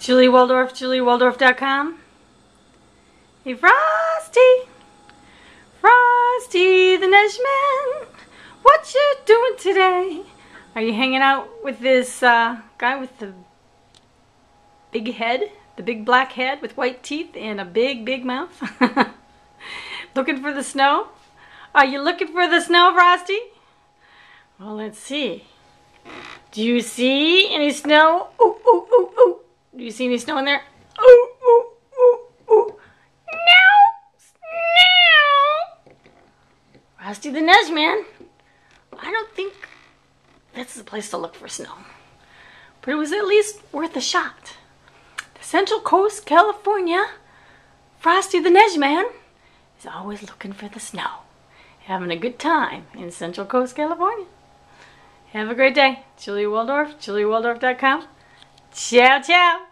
Julie Waldorf, JulieWaldorf.com. Hey, Frosty! Frosty the Neigeman! What you doing today? Are you hanging out with this guy with the big head? The big black head with white teeth and a big, big mouth? Looking for the snow? Are you looking for the snow, Frosty? Well, let's see. Do you see any snow? Ooh, ooh, ooh, ooh. Do you see any snow in there? Ooh, ooh, ooh, ooh. No! Snow! Frosty the Neigeman. I don't think that's the place to look for snow. But it was at least worth a shot. The Central Coast, California, Frosty the Neigeman is always looking for the snow. Having a good time in Central Coast, California. Have a great day. Julia Waldorf, JulieWaldorf.com. Ciao, ciao.